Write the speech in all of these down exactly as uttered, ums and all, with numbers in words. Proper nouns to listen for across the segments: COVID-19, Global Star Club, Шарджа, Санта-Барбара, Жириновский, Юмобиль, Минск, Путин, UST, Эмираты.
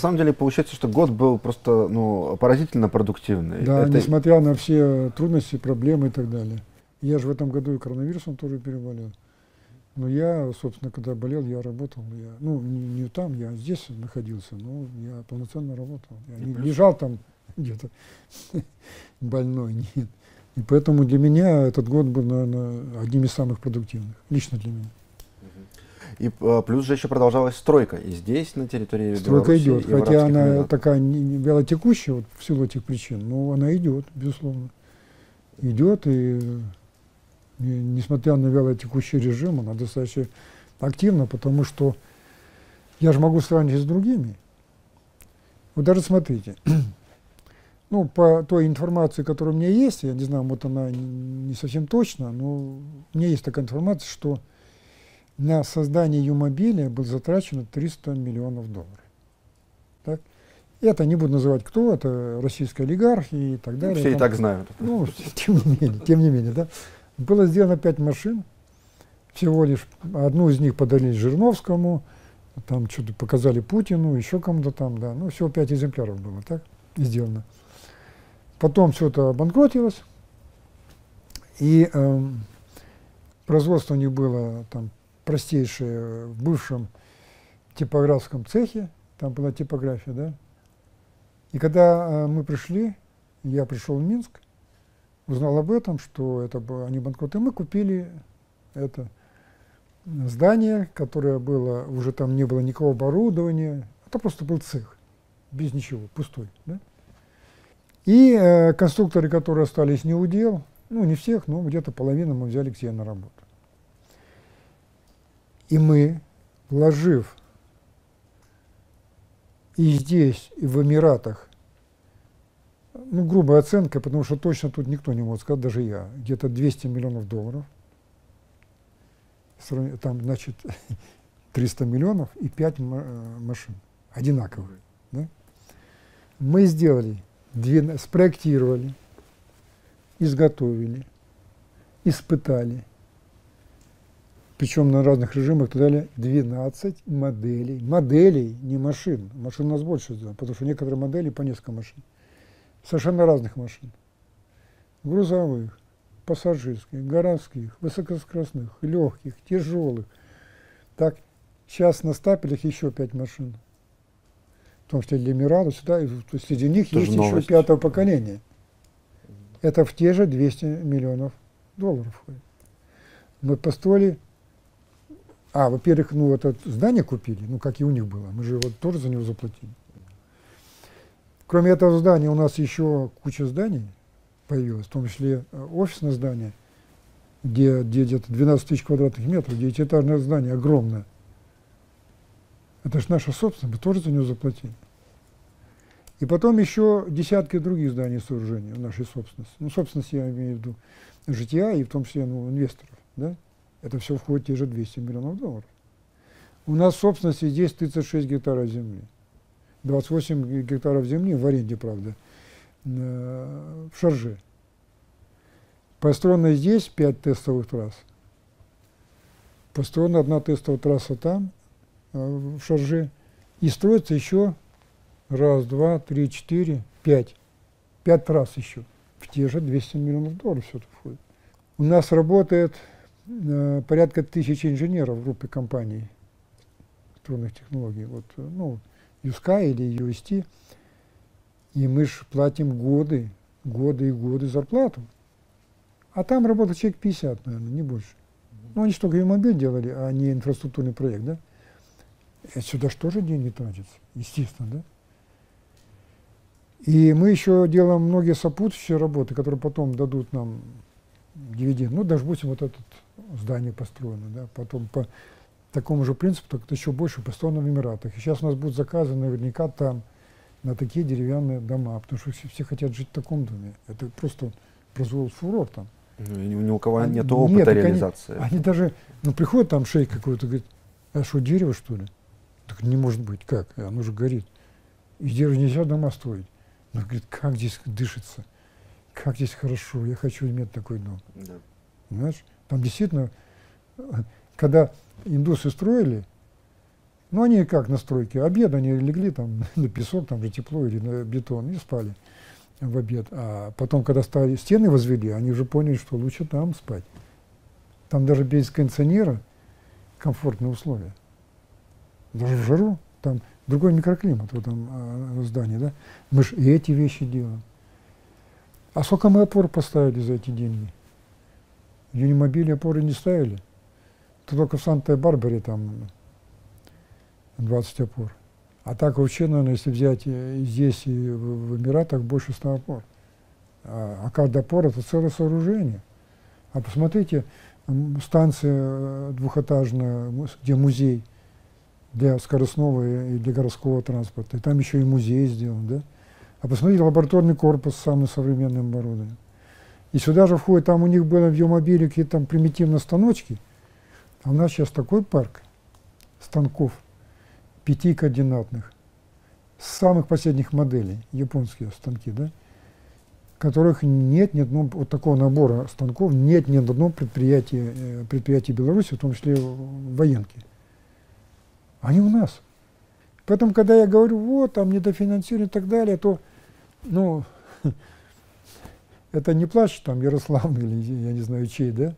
На самом деле получается, что год был просто ну, поразительно продуктивный. Да, это... несмотря на все трудности, проблемы и так далее. Я же в этом году и коронавирусом тоже переболел. Но я, собственно, когда болел, я работал. Я, ну, не, не там, я здесь находился, но я полноценно работал. Я не лежал там где-то больной. Нет. И поэтому для меня этот год был, наверное, одним из самых продуктивных. Лично для меня. И плюс же еще продолжалась стройка. И здесь, на территории Беларуси, и в арабских странах. Стройка идет, хотя она такая вялотекущая вот, в силу этих причин, но она идет, безусловно. Идет, и, и несмотря на вялотекущий режим, она достаточно активна, потому что я же могу сравнить с другими. Вот даже смотрите, ну, по той информации, которая у меня есть, я не знаю, вот она не совсем точна, но у меня есть такая информация, что на создание Юмобиля было затрачено триста миллионов долларов. Так? Это не буду называть кто, это российские олигархи и так далее. Все там, и так знают. Ну, тем не менее, тем не менее, да. Было сделано пять машин, всего лишь одну из них подарили Жириновскому, там что-то показали Путину, еще кому-то там, да. Ну, всего пять экземпляров было, так, сделано. Потом все это обанкротилось, и э, производство у них было там простейшее в бывшем типографском цехе, там была типография, да. И когда э, мы пришли, я пришел в Минск, узнал об этом, что это они банкроты, мы купили это здание, которое было, уже там не было никакого оборудования, это просто был цех, без ничего, пустой, да. И э, конструкторы, которые остались не у дел, ну не всех, но где-то половину мы взяли к себе на работу. И мы, вложив и здесь, и в Эмиратах, ну, грубая оценка, потому что точно тут никто не может сказать, даже я, где-то двести миллионов долларов, там, значит, триста миллионов и пять машин, одинаковые. Да? Мы сделали, спроектировали, изготовили, испытали, причем на разных режимах и так далее, двенадцать моделей. Моделей, не машин. Машин у нас больше, потому что некоторые модели по несколько машин. Совершенно разных машин. Грузовых, пассажирских, городских, высокоскоростных, легких, тяжелых. Так, сейчас на стапелях еще пять машин. В том числе для Эмиратов, сюда, и среди них есть еще пятого поколения. Это в те же двести миллионов долларов. Мы построили. А, во-первых, ну, это здание купили, ну, как и у них было. Мы же вот тоже за него заплатили. Кроме этого здания у нас еще куча зданий появилась, в том числе офисное здание, где где-то двенадцать тысяч квадратных метров, девятиэтажное здание огромное. Это же наше собственное, мы тоже за него заплатили. И потом еще десятки других зданий и сооружений в нашей собственности. Ну, собственность я имею в виду жития и в том числе ну, инвесторов. Да? Это все входит в те же двести миллионов долларов. У нас в собственности здесь тридцать шесть гектаров земли. двадцать восемь гектаров земли в аренде, правда, в Шардже. Построено здесь пять тестовых трасс. Построена одна тестовая трасса там, в Шардже. И строится еще раз, два, три, четыре, пять. Пять трасс еще. В те же двести миллионов долларов все это входит. У нас работает э, порядка тысячи инженеров в группе компаний электронных технологий, вот, ну, ю эс ти или ю эс ти, и мы же платим годы, годы и годы зарплату. А там работает человек пятьдесят, наверное, не больше. Ну, они же только Юмобиль делали, а не инфраструктурный проект, да? И сюда же тоже деньги тратятся, естественно, да? И мы еще делаем многие сопутствующие работы, которые потом дадут нам дивиденд. Ну, даже будем вот это здание построено, да, потом по такому же принципу, только еще больше построено в Эмиратах. И сейчас у нас будут заказы наверняка там, на такие деревянные дома, потому что все, все хотят жить в таком доме. Это просто произвел фурор там. Ну, ни у кого нет они, опыта нет, реализации. Они, они даже, ну, приходят там шейх какой-то, говорит, а что, дерево, что ли? Так не может быть, как? Оно же горит. И дерево нельзя дома строить. Она говорит, как здесь дышится? Как здесь хорошо, я хочу иметь такой дом. Да. Понимаешь? Там действительно, когда индусы строили, Ну, они как на стройке, обед они легли там на песок, там же тепло, или на бетон, и спали в обед. А потом, когда стали, стены возвели, они уже поняли, что лучше там спать. Там даже без кондиционера комфортные условия. Даже в жару, там другой микроклимат в этом здании, да? Мы же и эти вещи делаем. А сколько мы опор поставили за эти деньги? Юнимобили опоры не ставили. Это только в Санта-Барбаре там двадцать опор. А так вообще, наверное, если взять и здесь, и в Эмиратах, больше ста опор. А, а каждый опор – это целое сооружение. А посмотрите, станция двухэтажная, где музей для скоростного и для городского транспорта. И там еще и музей сделан, да? А посмотрите, лабораторный корпус с самым современным оборудованием. И сюда же входит, там у них были в Юмобиле какие-то там примитивные станочки. А у нас сейчас такой парк станков пятикоординатных, самых последних моделей, японские станки, да, которых нет ни одного, вот такого набора станков нет ни одного предприятия, предприятия Беларуси, в том числе военки. Они у нас. Поэтому, когда я говорю, вот, там недофинансирование и так далее, то, ну, это не плачь там Ярославный или я не знаю чей, да?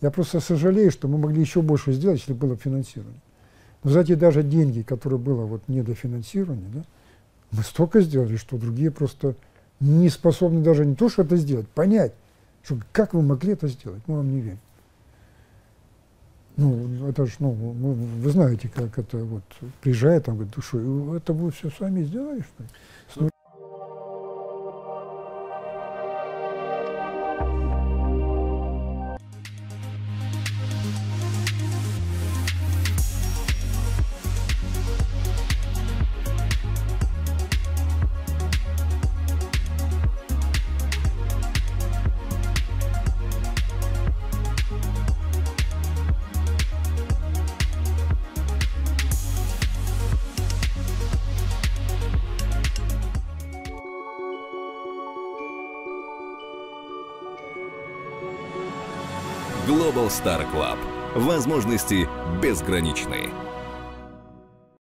Я просто сожалею, что мы могли еще больше сделать, если было финансирование. Но за те даже деньги, которые было вот недофинансирование, да, мы столько сделали, что другие просто не способны даже не то, что это сделать, понять, что как вы могли это сделать, мы вам не верим. Ну, это ж, ну, вы, вы знаете, как это вот приезжает, там говорит, что это вы все сами сделали, что ли? Global Star Club. Возможности безграничны.